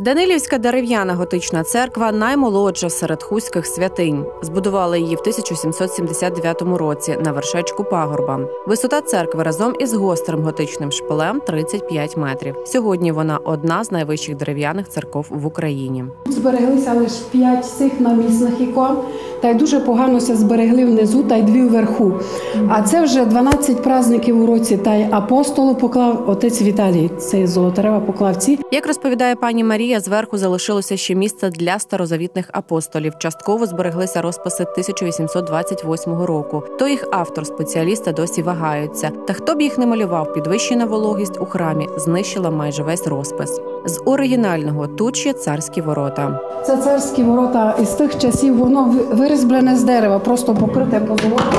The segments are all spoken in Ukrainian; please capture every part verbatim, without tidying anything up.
Данилівська дерев'яна готична церква – наймолодша серед хустських святинь. Збудували її в тисяча сімсот сімдесят дев'ятому році на вершечку пагорба. Висота церкви разом із гострим готичним шпилем – тридцять п'ять метрів. Сьогодні вона одна з найвищих дерев'яних церков в Україні. Збереглися лише п'ять цих намісних ікон, та й дуже поганося зберегли внизу, та й дві вверху. А це вже дванадцять праздників у році, та й апостолу поклав отець Віталій, цей золотарева поклавці. Як розповідає пані Марія, зверху залишилося ще місце для старозавітних апостолів. Частково збереглися розписи тисяча вісімсот двадцять восьмого року. То їх автор, спеціалісти досі вагаються. Та хто б їх не малював, підвищена вологість у храмі знищила майже весь розпис. З оригінального тут є царські ворота. Це царські ворота із тих часів, воно вирізблене з дерева, просто покрите позолотою.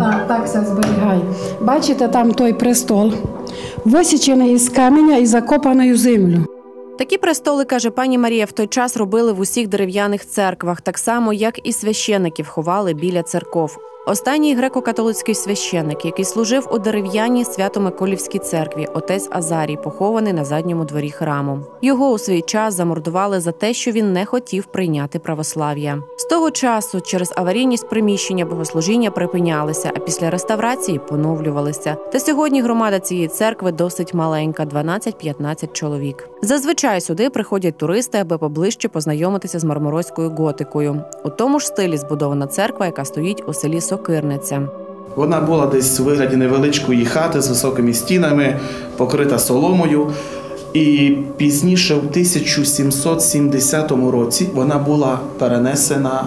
Так, так це зберігає. Бачите, там той престол, висічений із каменя і закопаний у землю. Такі престоли, каже пані Марія, в той час робили в усіх дерев'яних церквах, так само, як і священиків ховали біля церков. Останній греко-католицький священик, який служив у дерев'яній Свято-Миколівській церкві, отець Азарій, похований на задньому дворі храму. Його у свій час замордували за те, що він не хотів прийняти православ'я. З того часу через аварійність приміщення богослужіння припинялися, а після реставрації поновлювалися. Та сьогодні громада цієї церкви досить маленька – дванадцять-п'ятнадцять чоловік. Зазвичай сюди приходять туристи, аби поближче познайомитися з мармуройською готикою. У тому ж стилі збудована церква, яка стоїть у селі Сокирниця. Вона була десь у вигляді невеличкої хати з високими стінами, покрита соломою. І пізніше, у тисяча сімсот сімдесятому році, вона була перенесена.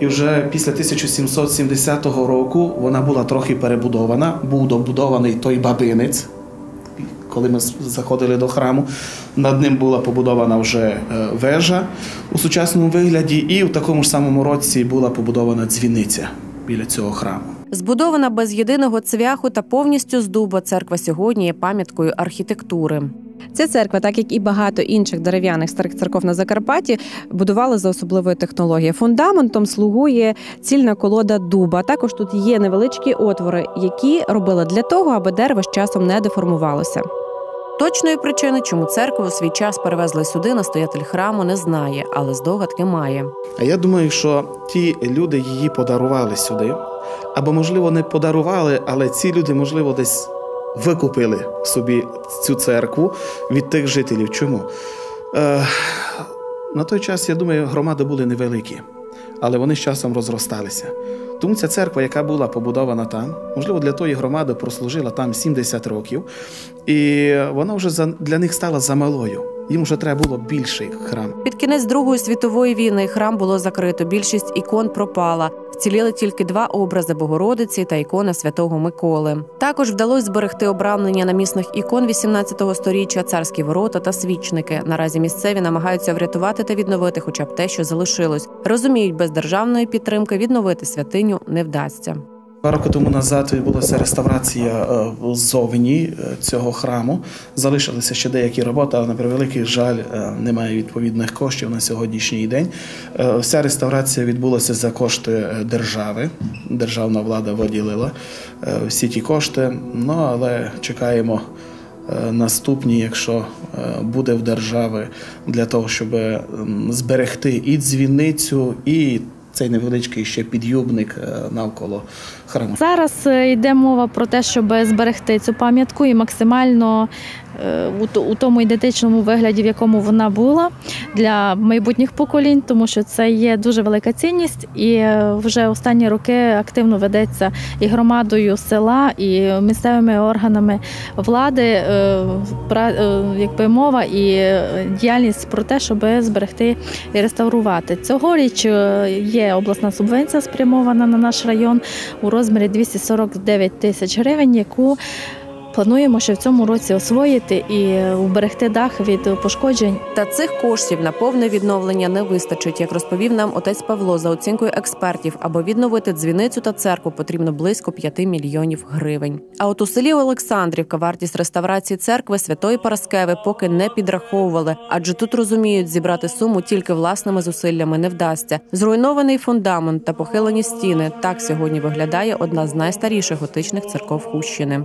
І вже після тисяча сімсот сімдесятого року вона була трохи перебудована. Був добудований той бабинець, коли ми заходили до храму. Над ним була побудована вже вежа у сучасному вигляді. І в такому ж самому році була побудована дзвіниця біля цього храму. Збудована без єдиного цвяху та повністю з дуба, церква сьогодні є пам'яткою архітектури. Ця церква, так як і багато інших дерев'яних старих церков на Закарпатті, будували за особливою технологією. Фундаментом слугує цільна колода дуба. Також тут є невеличкі отвори, які робили для того, аби дерево з часом не деформувалося. Точної причини, чому церкву у свій час перевезли сюди, настоятель храму не знає, але здогадки має. А я думаю, що ті люди її подарували сюди, або, можливо, не подарували, але ці люди, можливо, десь викупили собі цю церкву від тих жителів. Чому? Е, на той час, я думаю, громади були невеликі, але вони з часом розросталися. Тому ця церква, яка була побудована там, можливо, для тої громади прослужила там сімдесят років, і вона вже для них стала замалою. Їм вже треба було більший храм. Під кінець Другої світової війни храм було закрито, більшість ікон пропала. Вціліли тільки два образи Богородиці та ікона Святого Миколи. Також вдалося зберегти обрамлення намісних ікон вісімнадцятого сторіччя, царські ворота та свічники. Наразі місцеві намагаються врятувати та відновити хоча б те, що залишилось. Розуміють, без державної підтримки відновити святиню не вдасться. Два роки тому назад відбулася реставрація ззовні цього храму. Залишилися ще деякі роботи, але, на превеликий жаль, немає відповідних коштів на сьогоднішній день. Вся реставрація відбулася за кошти держави. Державна влада виділила всі ті кошти, ну, але чекаємо наступні, якщо буде в держави, для того, щоб зберегти і дзвіницю, і цей невеличкий ще підйобник навколо храму. Зараз йде мова про те, щоб зберегти цю пам'ятку і максимально у тому ідентичному вигляді, в якому вона була, для майбутніх поколінь, тому що це є дуже велика цінність, і вже останні роки активно ведеться і громадою села, і місцевими органами влади якби мова і діяльність про те, щоб зберегти і реставрувати. Цьогоріч є обласна субвенція, спрямована на наш район у розмірі двісті сорок дев'ять тисяч гривень, яку плануємо ще в цьому році освоїти і уберегти дах від пошкоджень. Та цих коштів на повне відновлення не вистачить, як розповів нам отець Павло. За оцінкою експертів, аби відновити дзвіницю та церкву, потрібно близько п'яти мільйонів гривень. А от у селі Олександрівка вартість реставрації церкви Святої Параскеви поки не підраховували, адже тут розуміють, зібрати суму тільки власними зусиллями не вдасться. Зруйнований фундамент та похилені стіни – так сьогодні виглядає одна з найстаріших готичних церков Хустщини.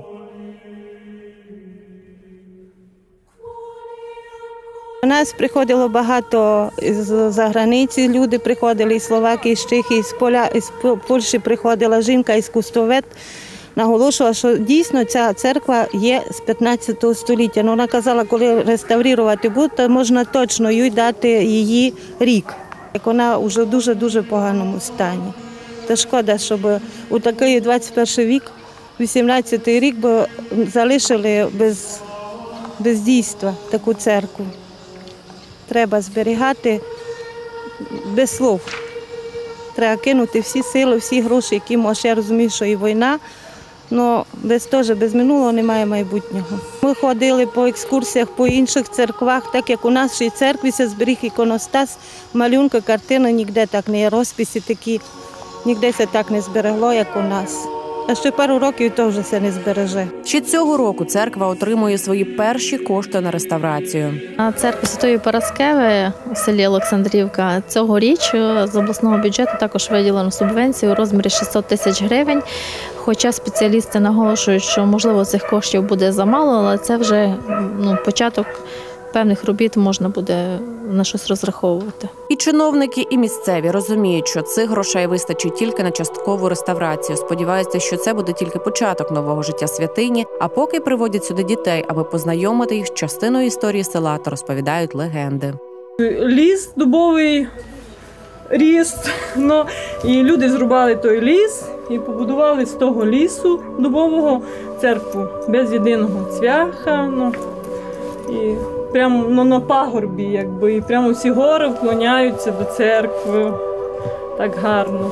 У нас приходило багато з-за границі, люди приходили, і словаки, і з Чехії, з Поля, з Польщі приходила жінка із Кустовет. Наголошувала, що дійсно ця церква є з п'ятнадцятого століття. Ну, вона казала, коли реставрувати будуть, то можна точно їй дати її рік. Як вона вже в дуже-дуже поганому стані. Та шкода, щоб у такий двадцять перший вік, вісімнадцятий рік, бо залишили без, без дійства таку церкву. Треба зберігати без слов. Треба кинути всі сили, всі гроші, які може. Я розумію, що і війна. Але без, теж, без минулого немає майбутнього. Ми ходили по екскурсіях, по інших церквах, так як у нашій церкві зберіг іконостас, малюнки, картини, ніде так не є, розписи такі, ніде це так не зберегло, як у нас. А ще пару років то вже це не збереже. Ще цього року церква отримує свої перші кошти на реставрацію. Церква Святої Параскеви в селі Олександрівка цьогоріч з обласного бюджету також виділено субвенцію у розмірі шістсот тисяч гривень. Хоча спеціалісти наголошують, що, можливо, цих коштів буде замало, але це вже ну, початок певних робіт, можна буде на щось розраховувати. І чиновники, і місцеві розуміють, що цих грошей вистачить тільки на часткову реставрацію. Сподіваються, що це буде тільки початок нового життя святині, а поки приводять сюди дітей, аби познайомити їх з частиною історії села, та розповідають легенди. Ліс дубовий, ріст, ну, і люди зрубали той ліс і побудували з того лісу дубового церкву, без єдиного цвяха, ну, і прямо ну, на пагорбі, якби, і прямо всі гори вклоняються до церкви. Так гарно.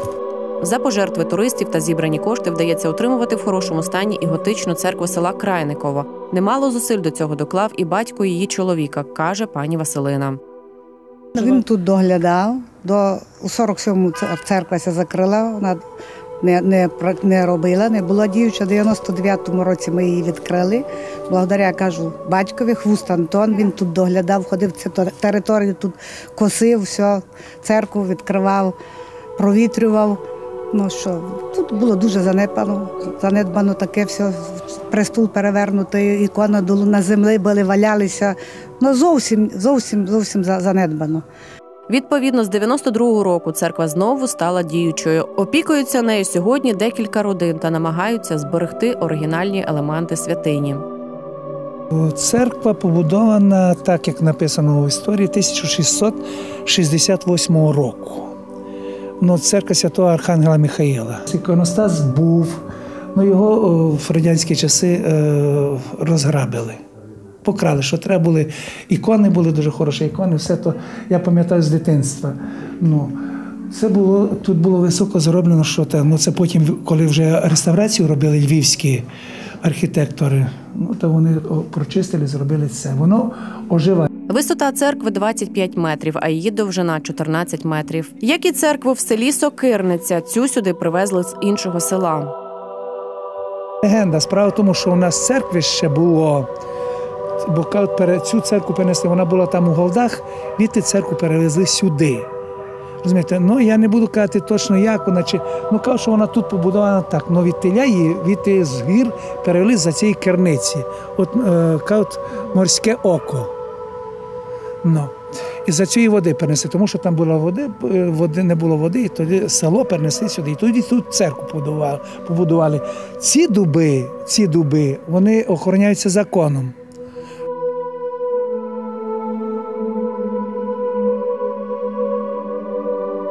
За пожертви туристів та зібрані кошти вдається отримувати в хорошому стані і готичну церкву села Крайниково. Немало зусиль до цього доклав і батько її чоловіка, каже пані Василина. Він тут доглядав. До, у сорок сьомому церква закрила, вона не, не, не робила, не була діюча. У дев'яносто дев'ятому році ми її відкрили. Благодаря, кажу, батькові, Хвуст Антон, він тут доглядав, ходив цю територію, тут косив, все, церкву відкривав, провітрював. Ну що, тут було дуже занедбано, занедбано таке все, престол перевернутий, ікона на землі були, валялися. Ну зовсім, зовсім, зовсім занедбано. Відповідно, з дев'яносто другого року церква знову стала діючою. Опікуються нею сьогодні декілька родин та намагаються зберегти оригінальні елементи святині. Церква побудована, так як написано в історії, тисяча шістсот шістдесят восьмого року. Ну, церква Святого Архангела Михайла. Іконостас був, ну його в радянські часи розграбили. Покрали, що треба були. Ікони були дуже хороші, ікони, все то, я пам'ятаю, з дитинства. Ну, це було, тут було високо зроблено, що там, ну, це потім, коли вже реставрацію робили львівські архітектори, ну, то вони прочистили, зробили це. Воно оживає. Висота церкви двадцять п'ять метрів, а її довжина чотирнадцять метрів. Як і церкву в селі Сокирниця, цю сюди привезли з іншого села. Легенда. Справа в тому, що у нас церквище було, бо цю церкву перенесли, вона була там у Голдах, відти церкву перевезли сюди. Розумієте, ну я не буду казати точно як вона, чи, ну кажу, що вона тут побудована так, но від теля її, від з гір перевели за цієї керниці. От, е, кажуть, Морське око. Ну, і за цієї води перенесли, тому що там була води, води, не було води, і тоді село перенесли сюди, і тоді тут церкву побудували. Ці дуби, ці дуби, вони охороняються законом.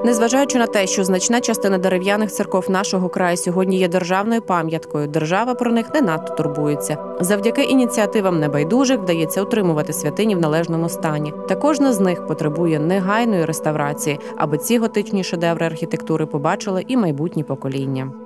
Незважаючи на те, що значна частина дерев'яних церков нашого краю сьогодні є державною пам'яткою, держава про них не надто турбується. Завдяки ініціативам небайдужих вдається утримувати святині в належному стані. Та кожна з них потребує негайної реставрації, аби ці готичні шедеври архітектури побачили і майбутні покоління.